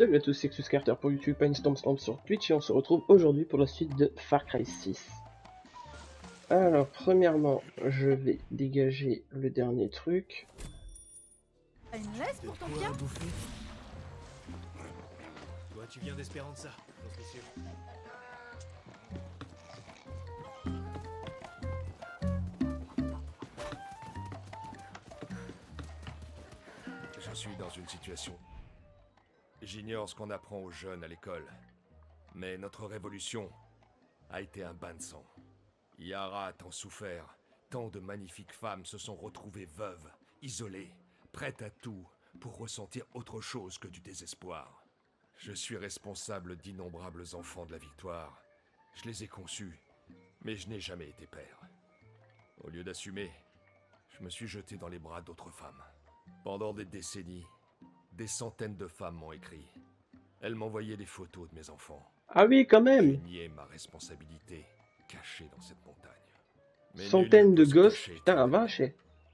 Salut à tous, Lexus Carter pour YouTube, Stomp sur Twitch, et on se retrouve aujourd'hui pour la suite de Far Cry 6. Alors, premièrement, je vais dégager le dernier truc. T'as une laisse pour ton pire ? Toi, tu viens d'Espéranza, j'en suis sûr. Je suis dans une situation... J'ignore ce qu'on apprend aux jeunes à l'école, mais notre révolution a été un bain de sang. Yara a tant souffert, tant de magnifiques femmes se sont retrouvées veuves, isolées, prêtes à tout pour ressentir autre chose que du désespoir. Je suis responsable d'innombrables enfants de la victoire. Je les ai conçus, mais je n'ai jamais été père. Au lieu d'assumer, je me suis jeté dans les bras d'autres femmes. Pendant des décennies, des centaines de femmes m'ont écrit. Elles m'envoyaient des photos de mes enfants. Ah oui, quand même. J'ai nié ma responsabilité cachée dans cette montagne. Mais centaines de gosses, putain la vache.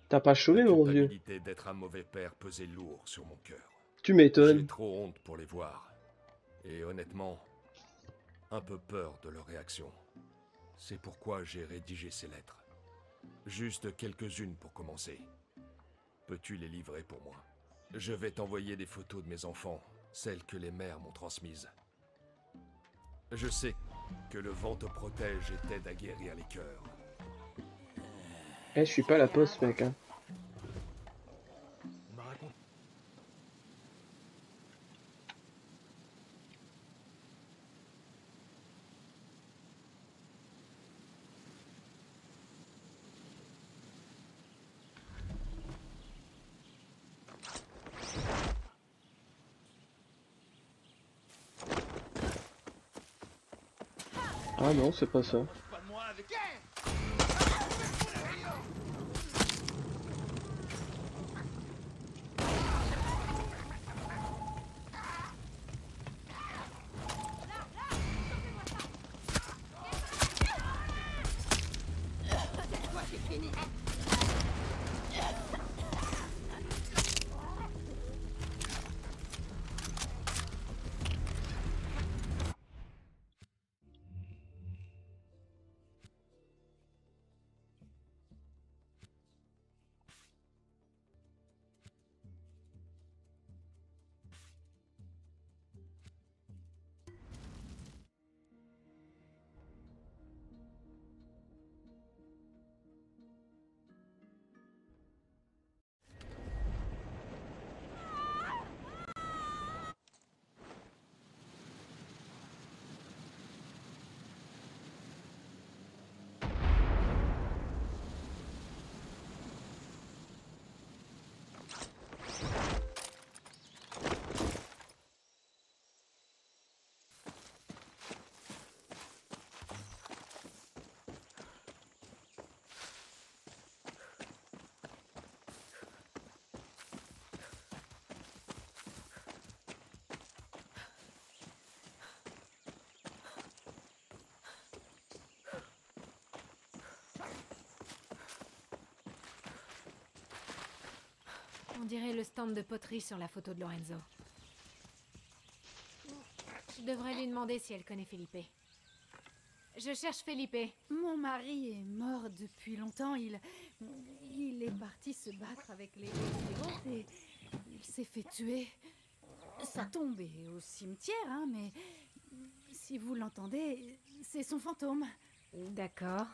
T'as pas chômé, mon vieux. La culpabilité d'être un mauvais père pesait lourd sur mon cœur. Tu m'étonnes. J'ai trop honte pour les voir. Et honnêtement, un peu peur de leur réaction. C'est pourquoi j'ai rédigé ces lettres. Juste quelques-unes pour commencer. Peux-tu les livrer pour moi ? Je vais t'envoyer des photos de mes enfants, celles que les mères m'ont transmises. Je sais que le vent te protège et t'aide à guérir les cœurs. Eh, je suis pas la poste, mec, hein. Ah non, c'est pas ça. On dirait le stand de poterie sur la photo de Lorenzo. Je devrais lui demander si elle connaît Felipe. Je cherche Felipe. Mon mari est mort depuis longtemps. Il est parti se battre avec les héros et il s'est fait tuer. Sa tombe est au cimetière, hein, mais si vous l'entendez, c'est son fantôme. D'accord.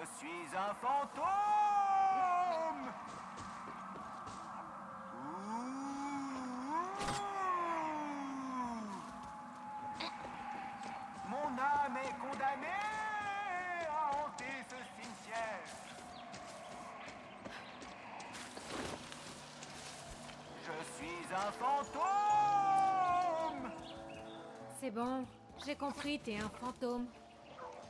Je suis un fantôme. Mon âme est condamnée à hanter ce cimetière. Je suis un fantôme. C'est bon, j'ai compris, t'es un fantôme.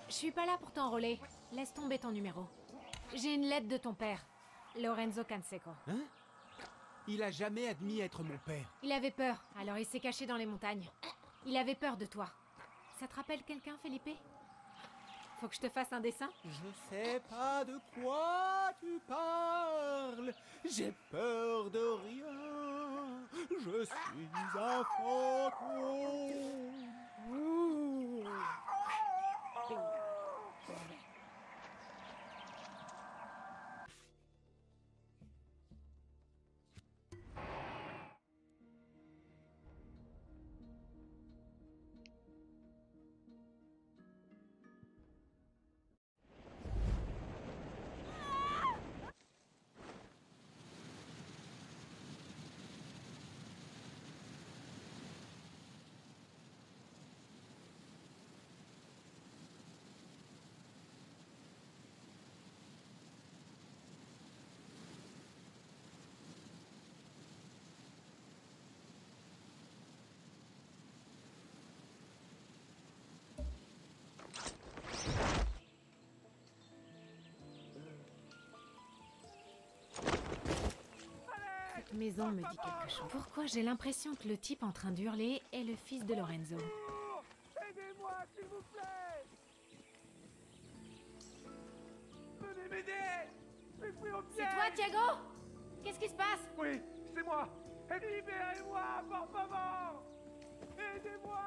Je suis pas là pour t'enrôler. Laisse tomber ton numéro. J'ai une lettre de ton père, Lorenzo Canseco. Hein? Il a jamais admis être mon père. Il avait peur, alors il s'est caché dans les montagnes. Il avait peur de toi. Ça te rappelle quelqu'un, Felipe? Faut que je te fasse un dessin? Je sais pas de quoi tu parles. J'ai peur de rien. Je suis un fantôme. Ouh. Cette maison me dit quelque chose. Pourquoi j'ai l'impression que le type en train d'hurler est le fils de Lorenzo? Aidez-moi, s'il vous plaît! Venez m'aider! Je suis pris au piège! C'est toi, Thiago? Qu'est-ce qui se passe? Oui, c'est moi! Libérez-moi, por favor! Aidez-moi!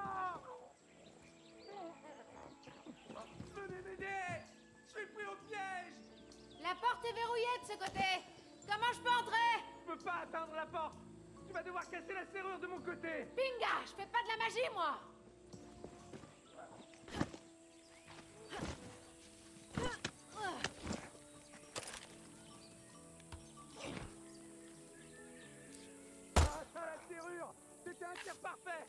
Venez m'aider! Je suis pris au piège! La porte est verrouillée de ce côté! Comment je peux entrer? Je peux pas atteindre la porte. Tu vas devoir casser la serrure de mon côté. Pinga, je fais pas de la magie, moi. Atteins la serrure. C'était un tir parfait.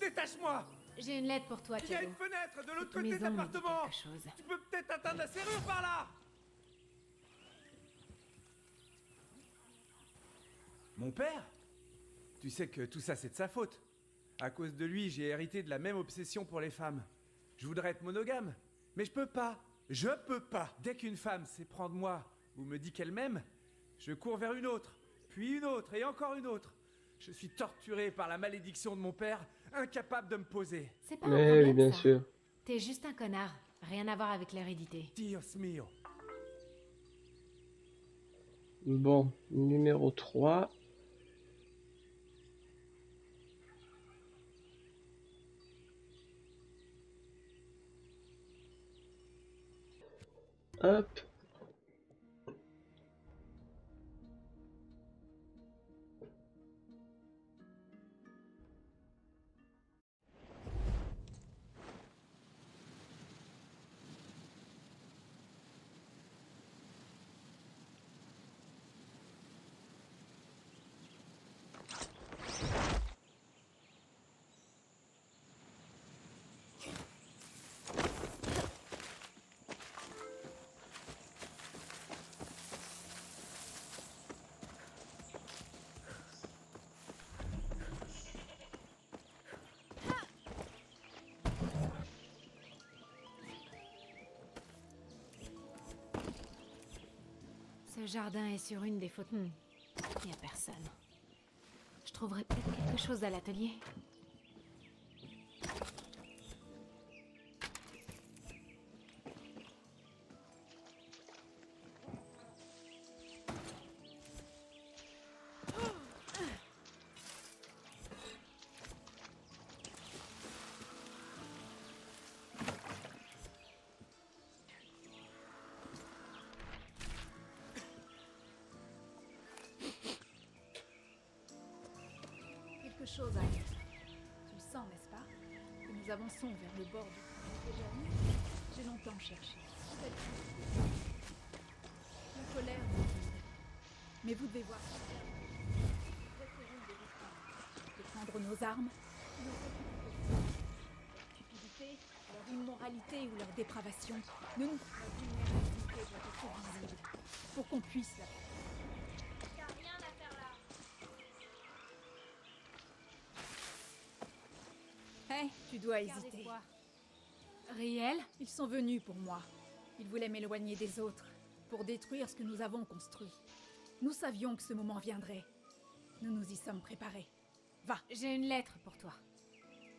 Détache-moi! J'ai une lettre pour toi, Théo. Il y a une fenêtre de l'autre côté de l'appartement! Tu peux peut-être atteindre la serrure par là! Mon père? Tu sais que tout ça, c'est de sa faute. À cause de lui, j'ai hérité de la même obsession pour les femmes. Je voudrais être monogame, mais je peux pas. Je peux pas! Dès qu'une femme sait prendre moi ou me dit qu'elle m'aime, je cours vers une autre, puis une autre et encore une autre. Je suis torturé par la malédiction de mon père, incapable de me poser. C'est pas un problème, oui, bien ça. Sûr. T'es juste un connard, rien à voir avec l'hérédité. Dios mio. Bon, numéro 3. Hop. Ce jardin est sur une des fautes. Il n'y a personne. Je trouverai peut-être quelque chose à l'atelier. quelque chose ailleurs. Tu le sens, n'est-ce pas? Que nous avançons vers le bord du jamais. J'ai longtemps cherché. La colère vous guide. Mais vous devez voir. De prendre nos armes, leur cupidité, leur immoralité ou leur dépravation. Ne nous pour qu'on puisse la... Hey, tu dois hésiter. Riel, ils sont venus pour moi. Ils voulaient m'éloigner des autres, pour détruire ce que nous avons construit. Nous savions que ce moment viendrait. Nous nous y sommes préparés. Va. J'ai une lettre pour toi.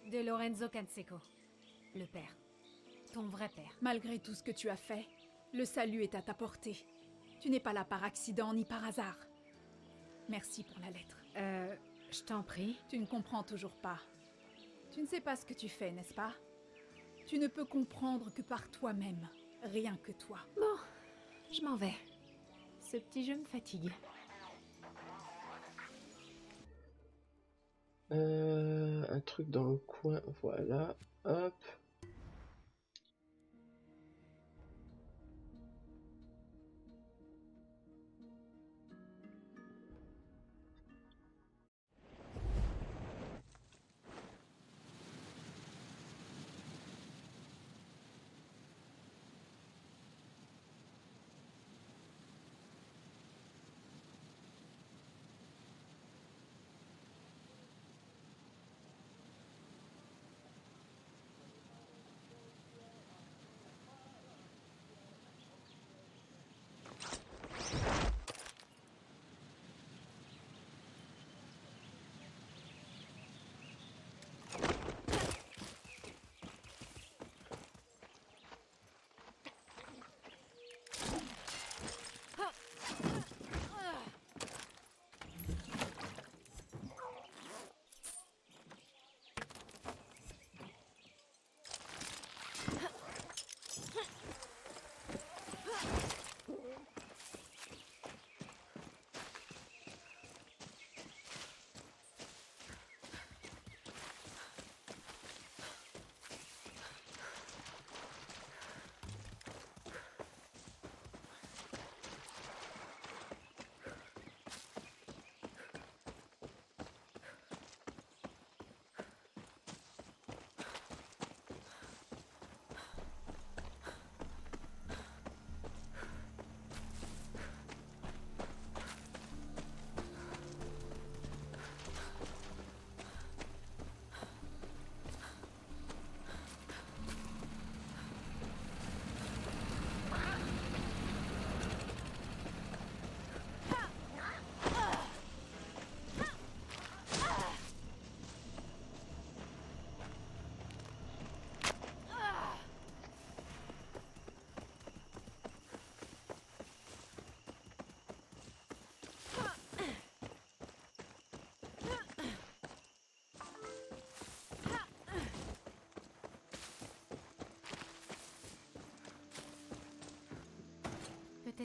De Lorenzo Canseco. Le père. Ton vrai père. Malgré tout ce que tu as fait, le salut est à ta portée. Tu n'es pas là par accident ni par hasard. Merci pour la lettre. Je t'en prie. Tu ne comprends toujours pas. Tu ne sais pas ce que tu fais, n'est-ce pas? Tu ne peux comprendre que par toi-même, rien que toi. Bon, je m'en vais. Ce petit jeu me fatigue. Un truc dans le coin, voilà. Hop.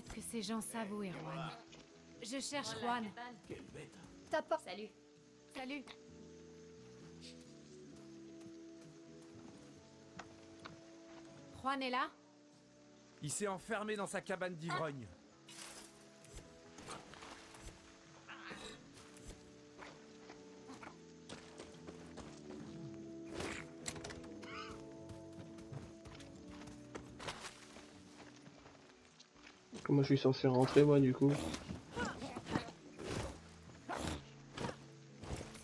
Peut-être que ces gens savent où est Juan. Je cherche Juan. Quelle bête. T'apporte. Salut. Salut. Juan est là? Il s'est enfermé dans sa cabane d'ivrogne. Comment je suis censé rentrer moi du coup?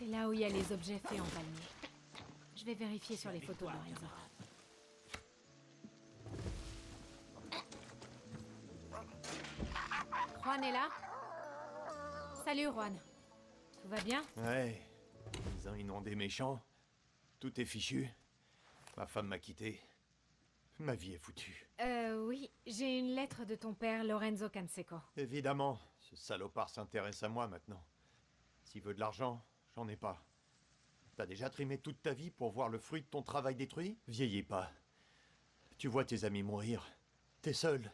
C'est là où il y a les objets faits en palmier. Je vais vérifier sur les photos de Lorenzo. Juan est là? Salut Juan. Tout va bien? Ouais. Ils ont inondé mes champs. Tout est fichu. Ma femme m'a quitté. Ma vie est foutue. Oui, j'ai une lettre de ton père, Lorenzo Canseco. Évidemment, ce salopard s'intéresse à moi maintenant. S'il veut de l'argent, j'en ai pas. T'as déjà trimé toute ta vie pour voir le fruit de ton travail détruit? Vieillis pas. Tu vois tes amis mourir. T'es seul.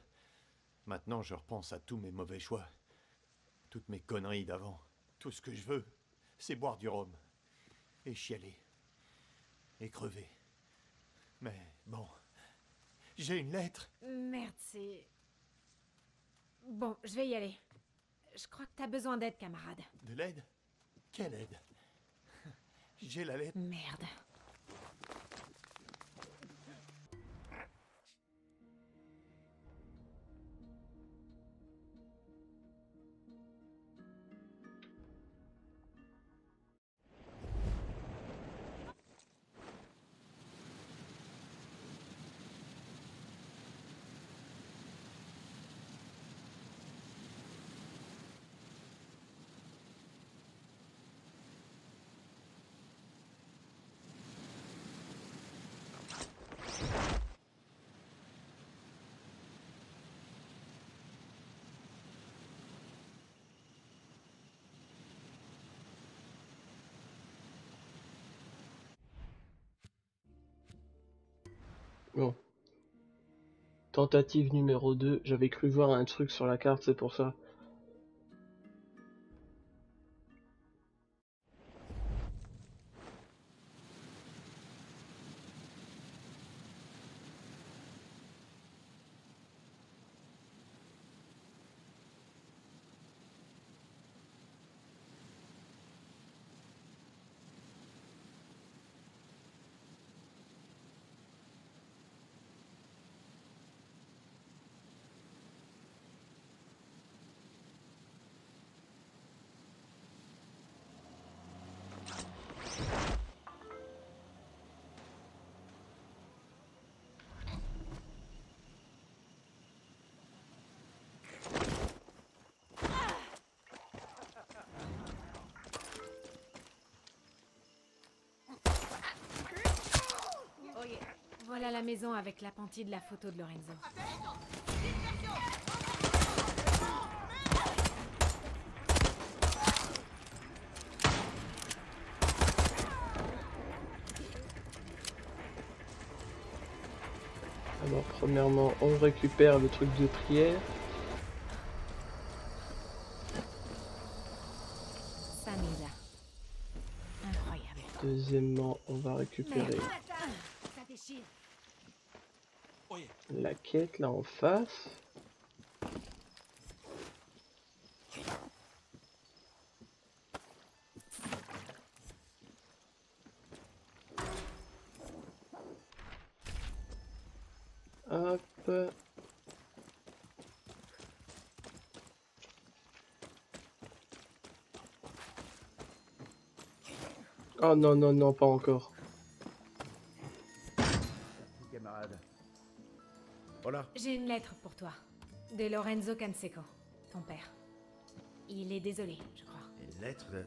Maintenant, je repense à tous mes mauvais choix. Toutes mes conneries d'avant. Tout ce que je veux, c'est boire du rhum. et chialer, et crever. Mais bon, j'ai une lettre. Merde, c'est... Bon, je vais y aller. Je crois que t'as besoin d'aide, camarade. De l'aide? Quelle aide? J'ai la lettre. Merde. Bon. Tentative numéro 2. J'avais cru voir un truc sur la carte, c'est pour ça. Voilà la maison avec l'appentis de la photo de Lorenzo. Alors premièrement, on récupère le truc de prière. Samida. Incroyable. Deuxièmement, on va récupérer... la quête là en face. Hop. Oh non, non, non, pas encore. Voilà. J'ai une lettre pour toi, de Lorenzo Canseco, ton père. Il est désolé, je crois. Une lettre de...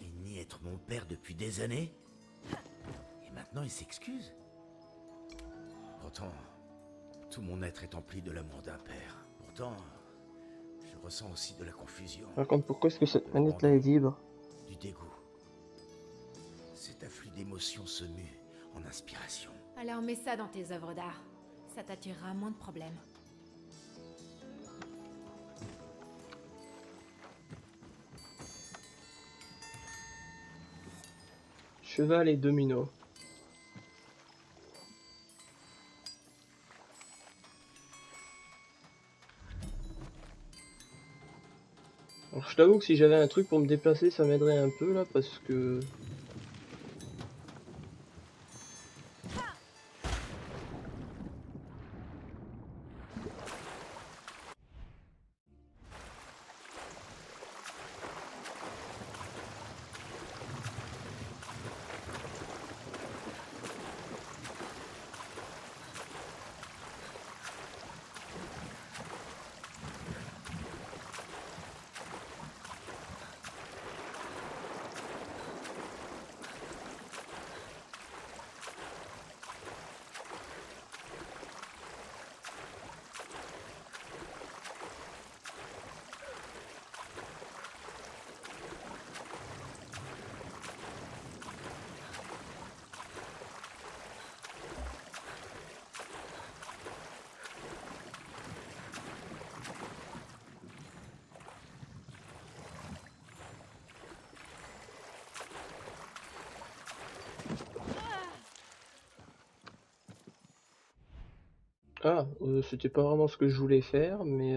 Il nie être mon père depuis des années. Et maintenant il s'excuse. Pourtant, tout mon être est empli de l'amour d'un père. Pourtant, je ressens aussi de la confusion. Par contre, pourquoi est-ce que cette planète-là est libre? Du dégoût. Cet afflux d'émotions se mue en inspiration. Alors mets ça dans tes œuvres d'art. Ça t'attirera moins de problèmes. Cheval et domino. Alors je t'avoue que si j'avais un truc pour me déplacer, ça m'aiderait un peu là, parce que... Ah, c'était pas vraiment ce que je voulais faire, mais...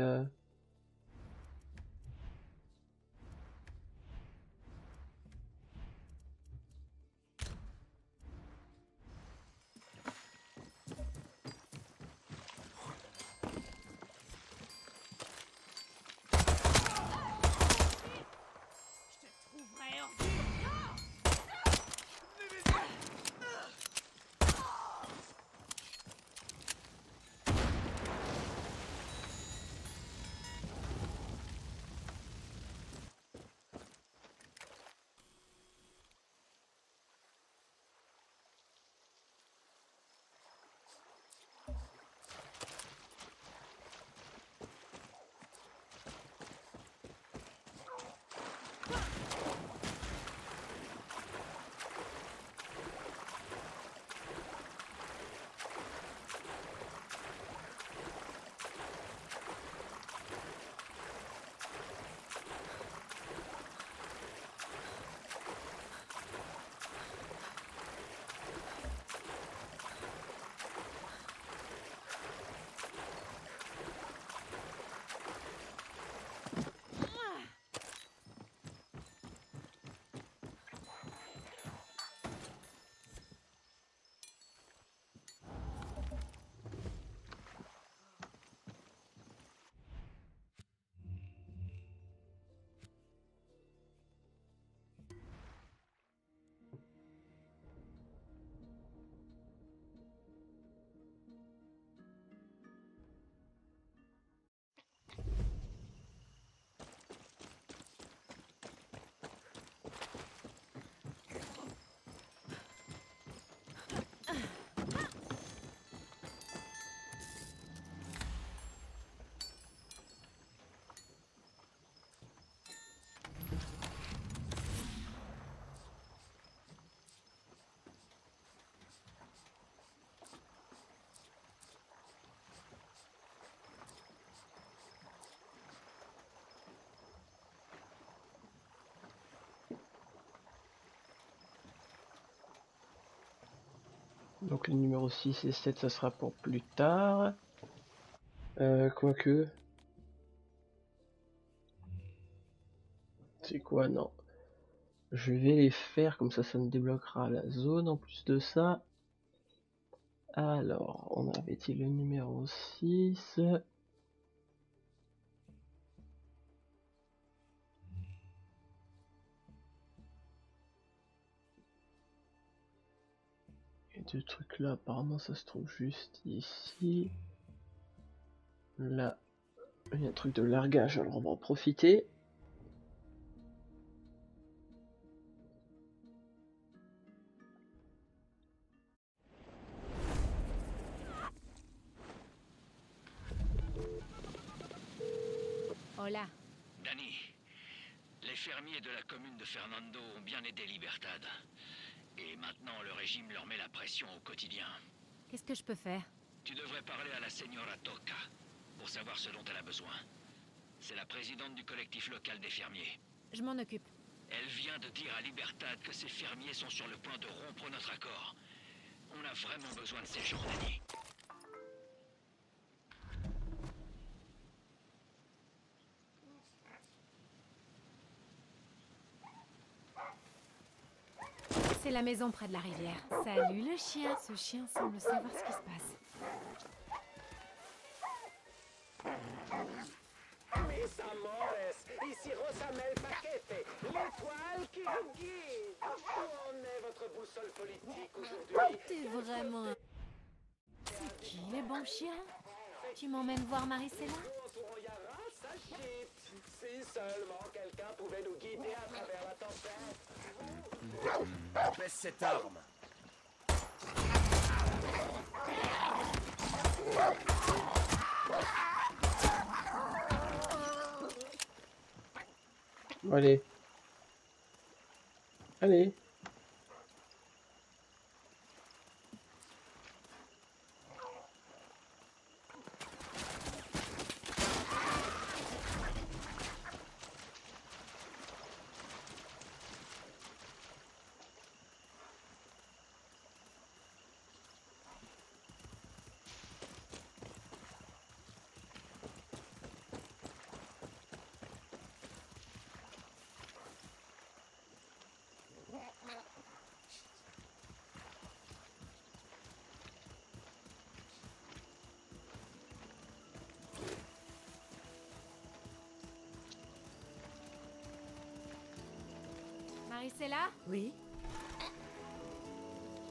Donc les numéros 6 et 7, ça sera pour plus tard. Quoique... C'est quoi? Non. Je vais les faire, comme ça, ça me débloquera la zone en plus de ça. Alors, on avait-il le numéro 6? Ce truc là apparemment ça se trouve juste ici. Là il y a un truc de largage, alors on va en profiter. Hola. Dani, les fermiers de la commune de Fernando ont bien aidé Libertad. Et maintenant, le régime leur met la pression au quotidien. Qu'est-ce que je peux faire? Tu devrais parler à la señora Toca, pour savoir ce dont elle a besoin. C'est la présidente du collectif local des fermiers. Je m'en occupe. Elle vient de dire à Libertad que ces fermiers sont sur le point de rompre notre accord. On a vraiment besoin de ces gens, Dani. C'est la maison près de la rivière. Salut le chien. Ce chien semble savoir ce qui se passe. Mes amores, ici Rosamel Paquete, l'étoile qui vous guide. Où en est votre boussole politique aujourd'hui? T'es vraiment... C'est qui les bons chiens? Tu m'emmènes voir Marisela? Si seulement quelqu'un pouvait nous guider à travers la tempête. Baisse cette arme. Allez. Allez. Marisela? Oui.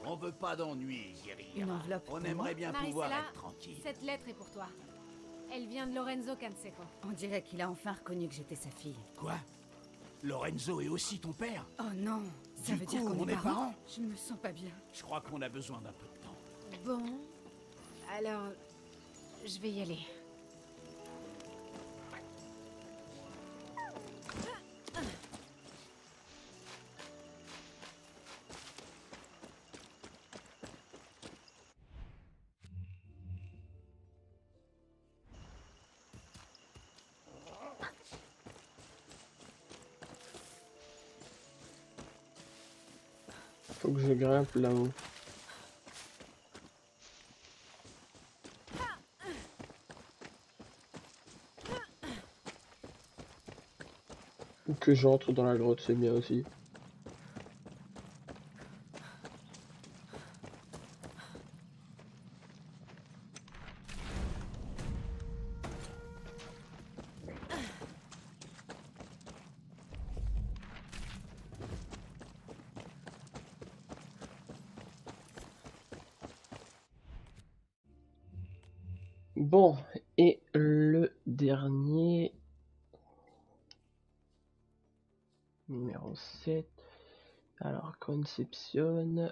On veut pas d'ennui, Guirard. On aimerait bien pouvoir être tranquille. Cette lettre est pour toi. Elle vient de Lorenzo Canseco. On dirait qu'il a enfin reconnu que j'étais sa fille. Quoi? Lorenzo est aussi ton père? Oh non, ça veut dire qu'on est parents? Je me sens pas bien. Je crois qu'on a besoin d'un peu de temps. Bon, alors, je vais y aller. Faut que je grimpe là-haut. Ou que j'entre dans la grotte, c'est bien aussi. Bon, et le dernier, numéro 7, alors Conception,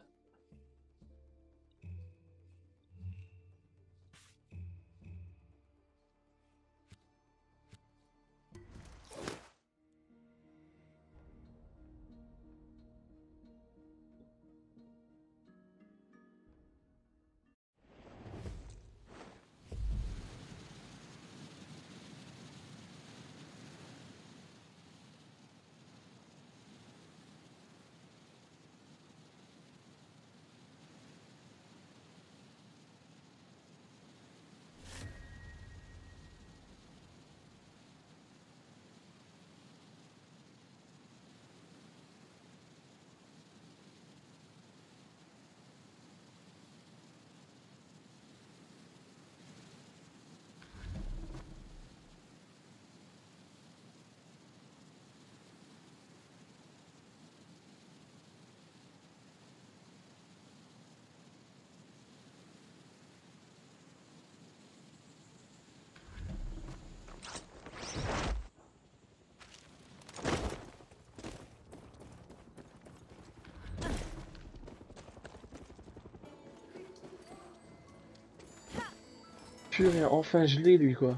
purée, enfin je l'ai lui quoi.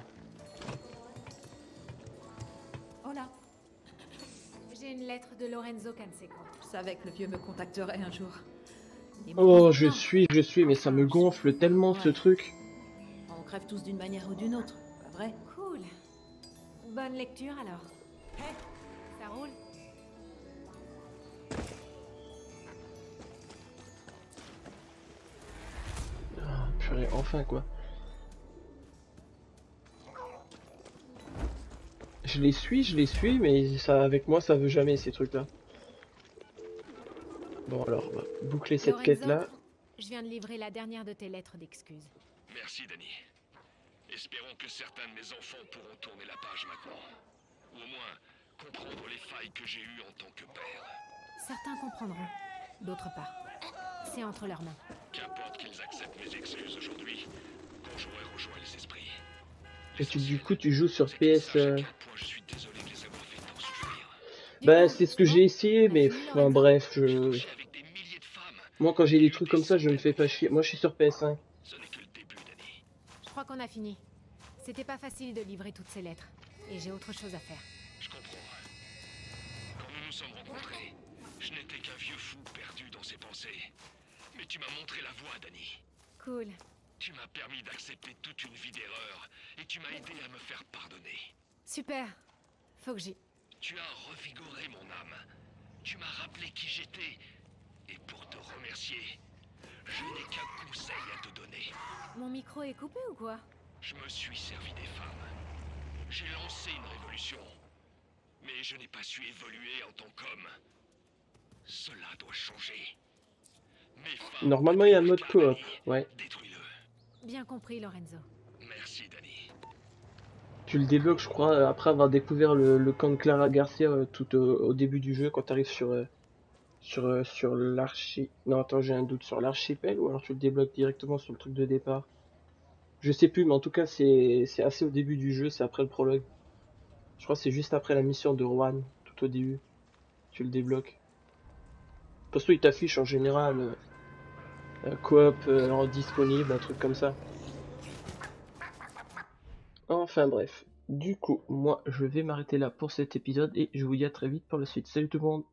Oh là. J'ai une lettre de Lorenzo Canseco. Je savais que le vieux me contacterait un jour. Oh je suis, mais ça me gonfle tellement ce truc. On crève tous d'une manière ou d'une autre, pas vrai? Cool. Bonne lecture alors. Hey, ça roule. Ah, purée, enfin quoi. Je les suis, mais ça, avec moi, ça veut jamais, ces trucs-là. Bon, alors, bah, boucler cette quête-là. Je viens de livrer la dernière de tes lettres d'excuses. Merci, Dani. Espérons que certains de mes enfants pourront tourner la page maintenant. Ou au moins, comprendre les failles que j'ai eues en tant que père. Certains comprendront, d'autres pas. C'est entre leurs mains. Qu'importe qu'ils acceptent mes excuses aujourd'hui, quand j'aurai rejoint les esprits. Et du coup, tu joues sur PS... Bah, c'est ce que j'ai essayé, mais enfin bref, je... Moi, quand j'ai des trucs comme ça, je me fais pas chier. Moi, je suis sur PS5. Je crois qu'on a fini. C'était pas facile de livrer toutes ces lettres. Et j'ai autre chose à faire. Je comprends. Quand nous nous sommes rencontrés, je n'étais qu'un vieux fou perdu dans ses pensées. Mais tu m'as montré la voie, Dani. Cool. Tu m'as permis d'accepter toute une vie d'erreurs et tu m'as aidé à me faire pardonner. Super. Faut que j'y... Tu as revigoré mon âme. Tu m'as rappelé qui j'étais. Et pour te remercier, je n'ai qu'un conseil à te donner. Mon micro est coupé ou quoi? Je me suis servi des femmes. J'ai lancé une révolution. Mais je n'ai pas su évoluer en tant qu'homme. Cela doit changer. Mes femmes... Normalement, il y a un mode coop. Ouais. Bien compris, Lorenzo. Merci, Dani. Tu le débloques, je crois, après avoir découvert le camp de Clara Garcia tout au début du jeu, quand tu arrives sur Sur l'archi... Non, attends, j'ai un doute sur l'archipel ou alors tu le débloques directement sur le truc de départ. Je sais plus, mais en tout cas, c'est assez au début du jeu, c'est après le prologue. Je crois que c'est juste après la mission de Rowan, tout au début. Tu le débloques. Parce que il t'affiche en général coop en disponible, un truc comme ça. Enfin bref. Du coup, moi, je vais m'arrêter là pour cet épisode et je vous dis à très vite pour la suite. Salut tout le monde!